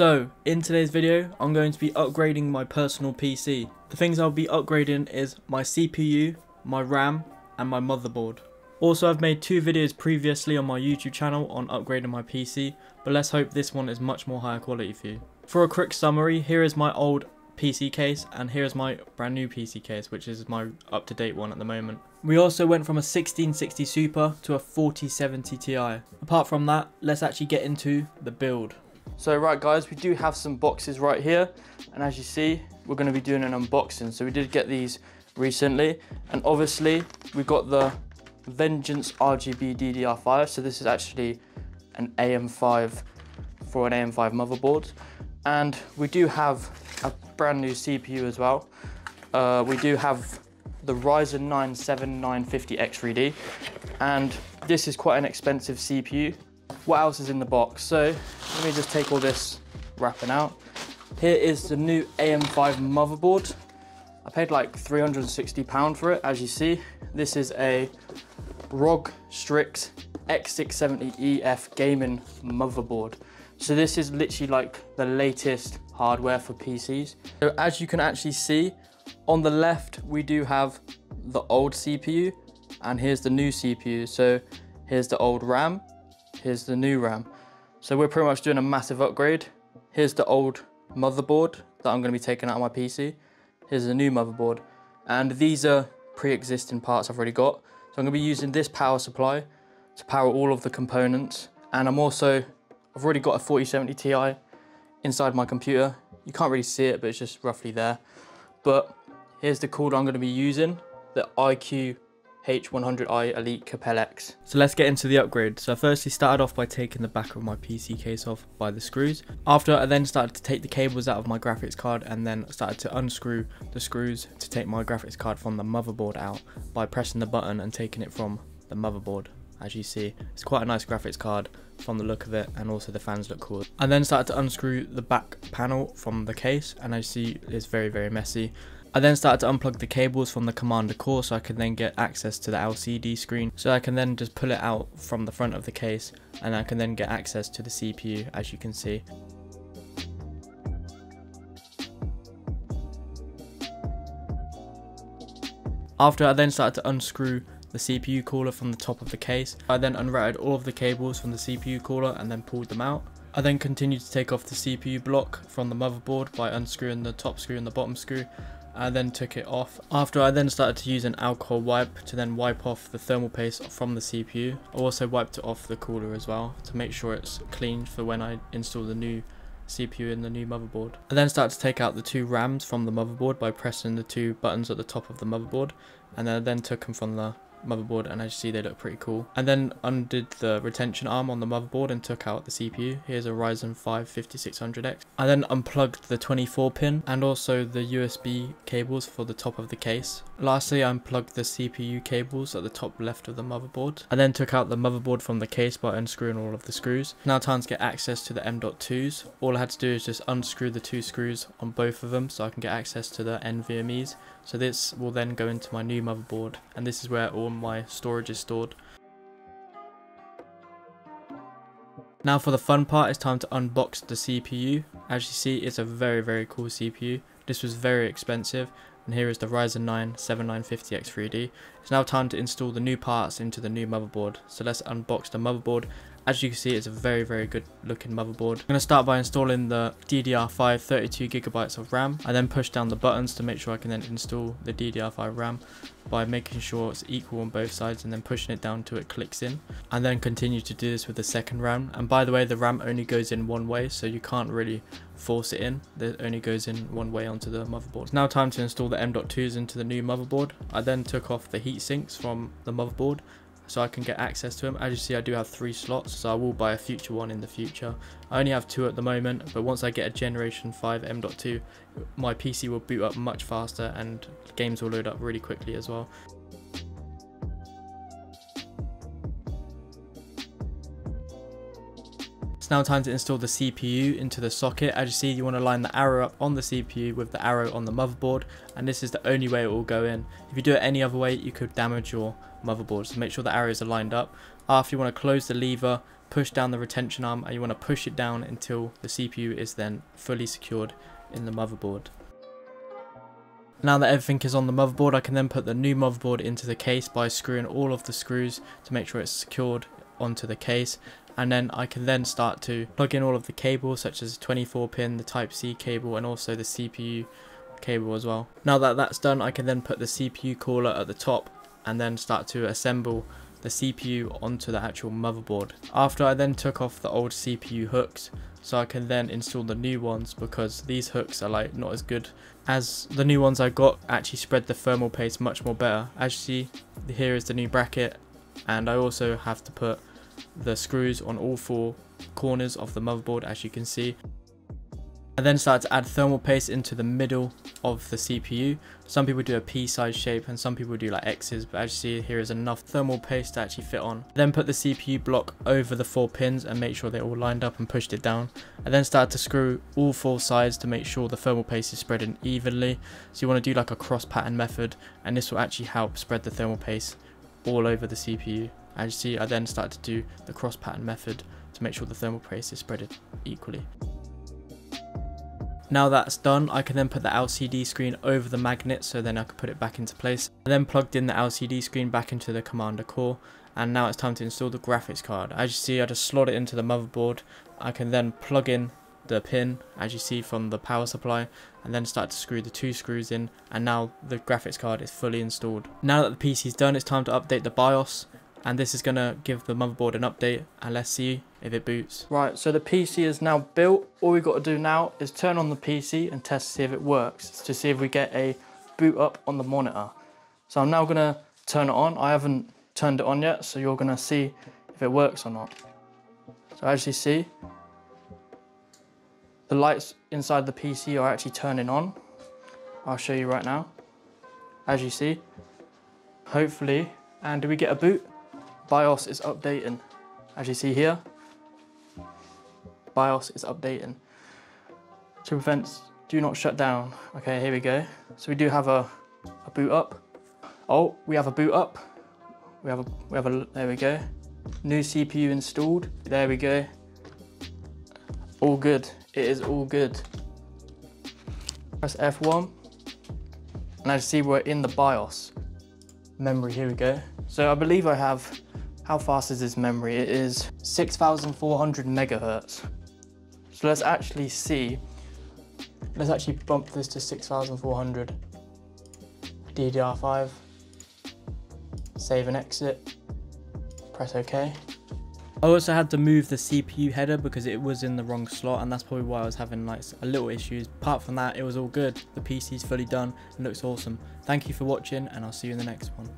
So, in today's video, I'm going to be upgrading my personal PC. The things I'll be upgrading is my CPU, my RAM, and my motherboard. Also, I've made two videos previously on my YouTube channel on upgrading my PC, but let's hope this one is much more higher quality for you. For a quick summary, here is my old PC case and here is my brand new PC case, which is my up-to-date one at the moment. We also went from a 1660 Super to a 4070 Ti. Apart from that, let's actually get into the build. So right guys, we do have some boxes right here, and as you see, we're going to be doing an unboxing. So we did get these recently, and obviously we got the Vengeance RGB DDR5. So this is actually an AM5 for an AM5 motherboard, and we do have a brand new CPU as well. We do have the Ryzen 9 7950X3D, and this is quite an expensive CPU. What else is in the box? So let me just take all this wrapping out. Here is the new AM5 motherboard. I paid like £360 for it, as you see. This is a ROG Strix X670E-F gaming motherboard. So this is literally like the latest hardware for PCs. So as you can actually see, on the left, we do have the old CPU, and here's the new CPU. So here's the old RAM, here's the new RAM. So we're pretty much doing a massive upgrade. Here's the old motherboard that I'm going to be taking out of my PC. Here's the new motherboard, and these are pre-existing parts I've already got. So I'm going to be using this power supply to power all of the components. And I've already got a 4070 Ti inside my computer. You can't really see it, but it's just roughly there. But here's the cooler I'm going to be using, the IQ H100i Elite Capellix. So let's get into the upgrade. So I firstly started off by taking the back of my PC case off by the screws. After, I then started to take the cables out of my graphics card, and then started to unscrew the screws to take my graphics card from the motherboard out by pressing the button and taking it from the motherboard. As you see, it's quite a nice graphics card from the look of it, and also the fans look cool. I then started to unscrew the back panel from the case, and as you see, it's very, very messy. I then started to unplug the cables from the commander core so I could then get access to the LCD screen. So I can then just pull it out from the front of the case, and I can then get access to the CPU, as you can see. After, I then started to unscrew the CPU cooler from the top of the case. I then unrouted all of the cables from the CPU cooler and then pulled them out. I then continued to take off the CPU block from the motherboard by unscrewing the top screw and the bottom screw. I then took it off. After, I then started to use an alcohol wipe to then wipe off the thermal paste from the CPU. I also wiped off the cooler as well to make sure it's clean for when I install the new CPU in the new motherboard. I then started to take out the two RAMs from the motherboard by pressing the two buttons at the top of the motherboard, and I then took them from the motherboard, and as you see, they look pretty cool. And then undid the retention arm on the motherboard and took out the CPU. Here's a Ryzen 5 5600X. I then unplugged the 24 pin and also the USB cables for the top of the case. Lastly, I unplugged the CPU cables at the top left of the motherboard. I then took out the motherboard from the case by unscrewing all of the screws. Now time to get access to the M.2s. All I had to do is just unscrew the two screws on both of them so I can get access to the NVMe's. So this will then go into my new motherboard, and this is where all my storage is stored. Now for the fun part, it's time to unbox the CPU. As you see, it's a very, very cool CPU. This was very expensive, and here is the Ryzen 9 7950X3D. It's now time to install the new parts into the new motherboard. So let's unbox the motherboard. As you can see, it's a very, very good looking motherboard. I'm going to start by installing the DDR5 32GB of RAM. I then push down the buttons to make sure I can then install the DDR5 RAM by making sure it's equal on both sides and then pushing it down till it clicks in. And then continue to do this with the second RAM. And by the way, the RAM only goes in one way, so you can't really force it in. It only goes in one way onto the motherboard. It's now time to install the M.2s into the new motherboard. I then took off the heat sinks from the motherboard so I can get access to them. As you see, I do have 3 slots, so I will buy a future one in the future. I only have 2 at the moment, but once I get a generation 5 M.2, my PC will boot up much faster and games will load up really quickly as well. It's now time to install the CPU into the socket. As you see, you want to line the arrow up on the CPU with the arrow on the motherboard, and this is the only way it will go in. If you do it any other way, you could damage your motherboard, so make sure the arrows are lined up. After, you want to close the lever push down the retention arm, and you want to push it down until the CPU is then fully secured in the motherboard. Now that everything is on the motherboard, I can then put the new motherboard into the case by screwing all of the screws to make sure it's secured onto the case, and then I can then start to plug in all of the cables, such as 24 pin, the Type-C cable, and also the CPU cable as well. Now that that's done, I can then put the CPU cooler at the top and then start to assemble the CPU onto the actual motherboard. After I then took off the old CPU hooks, so I can then install the new ones, because these hooks are like not as good as the new ones I got. Actually spread the thermal paste much more better. As you see, here is the new bracket, and I also have to put the screws on all four corners of the motherboard, as you can see. I then start to add thermal paste into the middle of the CPU. Some people do a pea-sized shape and some people do like X's, but as you see, here is enough thermal paste to actually fit on. Then put the CPU block over the four pins and make sure they're all lined up and pushed it down. And then start to screw all four sides to make sure the thermal paste is spreading evenly. So you want to do like a cross pattern method, and this will actually help spread the thermal paste all over the CPU. As you see, I then start to do the cross pattern method to make sure the thermal paste is spread equally. Now that's done, I can then put the LCD screen over the magnet, so then I can put it back into place. I then plugged in the LCD screen back into the commander core, and now it's time to install the graphics card. As you see, I just slot it into the motherboard. I can then plug in the pin, as you see, from the power supply, and then start to screw the two screws in, and now the graphics card is fully installed. Now that the PC's done, it's time to update the BIOS, and this is going to give the motherboard an update, and let's see if it boots. Right, so the PC is now built. All we've got to do now is turn on the PC and test to see if it works, to see if we get a boot up on the monitor. So I'm now going to turn it on. I haven't turned it on yet, so you're going to see if it works or not. So as you see, the lights inside the PC are actually turning on. I'll show you right now. As you see, hopefully, and do we get a boot? BIOS is updating. As you see here, BIOS is updating. To prevent, do not shut down. Okay, here we go. So we do have a boot up. Oh, we have a boot up. We have a, there we go. New CPU installed. There we go. All good. It is all good. Press F1. And as you see, we're in the BIOS. Memory, here we go. So I believe I have, how fast is this memory? It is 6,400 megahertz. So let's actually see, let's actually bump this to 6,400. DDR5, save and exit, press OK. I also had to move the CPU header because it was in the wrong slot, and that's probably why I was having like a little issues. Apart from that, it was all good. The PC's fully done and looks awesome. Thank you for watching, and I'll see you in the next one.